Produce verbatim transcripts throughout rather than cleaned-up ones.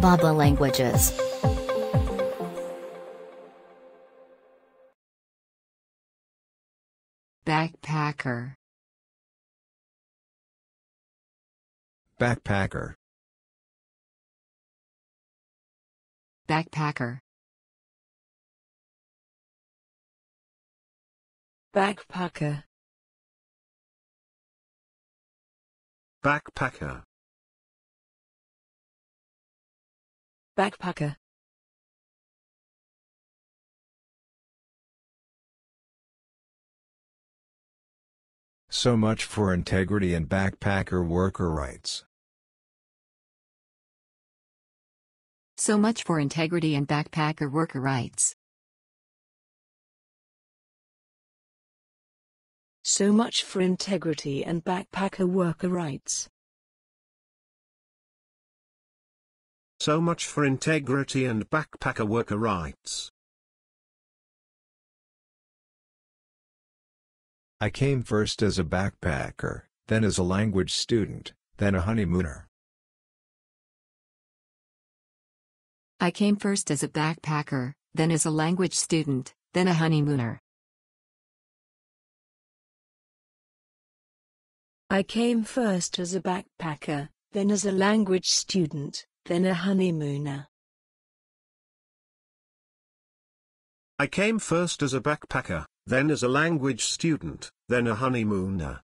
bab dot la languages. Backpacker. Backpacker. Backpacker. Backpacker. Backpacker. Backpacker. So much for integrity and backpacker worker rights. So much for integrity and backpacker worker rights. So much for integrity and backpacker worker rights. So much for integrity and backpacker worker rights. I came first as a backpacker, then as a language student, then a honeymooner. I came first as a backpacker, then as a language student, then a honeymooner. I came first as a backpacker, then as a language student, then a honeymooner. I came first as a backpacker, then as a language student, then a honeymooner.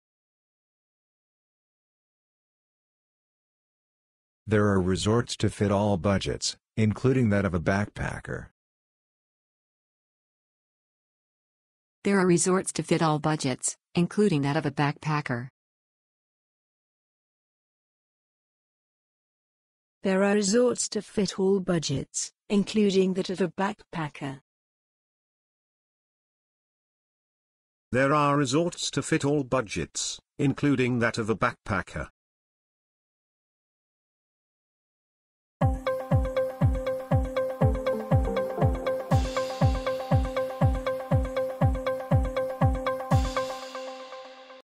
There are resorts to fit all budgets, including that of a backpacker. There are resorts to fit all budgets, including that of a backpacker. There are resorts to fit all budgets, including that of a backpacker. There are resorts to fit all budgets, including that of a backpacker.